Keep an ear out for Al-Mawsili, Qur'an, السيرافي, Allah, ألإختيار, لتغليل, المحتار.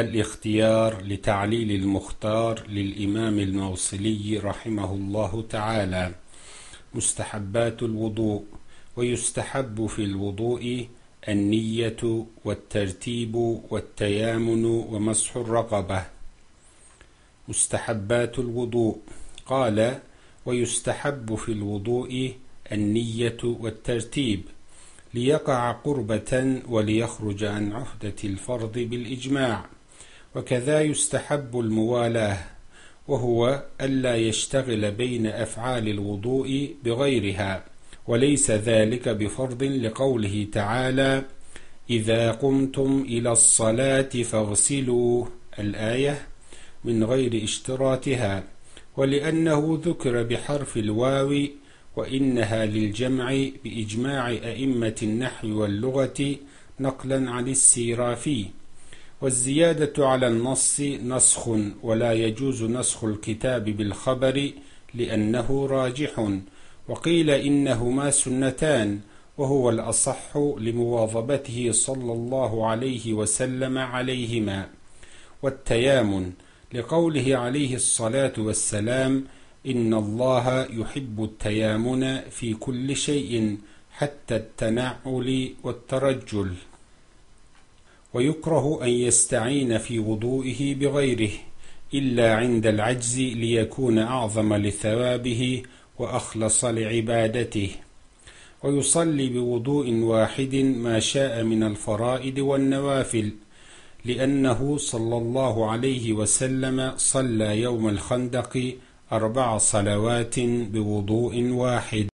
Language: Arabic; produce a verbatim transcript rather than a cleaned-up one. الإختيار لتعليل المختار للإمام الموصلي رحمه الله تعالى. مستحبات الوضوء. ويستحب في الوضوء النية والترتيب والتيامن ومسح الرقبة. مستحبات الوضوء. قال: ويستحب في الوضوء النية والترتيب ليقع قربة وليخرج عن عهدة الفرض بالإجماع. وكذا يستحب الموالاة، وهو ألا يشتغل بين أفعال الوضوء بغيرها، وليس ذلك بفرض لقوله تعالى: إذا قمتم إلى الصلاة فاغسلوا الآية، من غير اشتراطها، ولأنه ذكر بحرف الواو وإنها للجمع بإجماع أئمة النحو واللغة نقلا عن السيرافي. والزيادة على النص نسخ، ولا يجوز نسخ الكتاب بالخبر لأنه راجح. وقيل إنهما سنتان، وهو الأصح لمواظبته صلى الله عليه وسلم عليهما. والتيامن لقوله عليه الصلاة والسلام: إن الله يحب التيامن في كل شيء حتى التنعل والترجل. ويكره أن يستعين في وضوئه بغيره إلا عند العجز، ليكون أعظم لثوابه وأخلص لعبادته. ويصلي بوضوء واحد ما شاء من الفرائض والنوافل، لأنه صلى الله عليه وسلم صلى يوم الخندق أربع صلوات بوضوء واحد.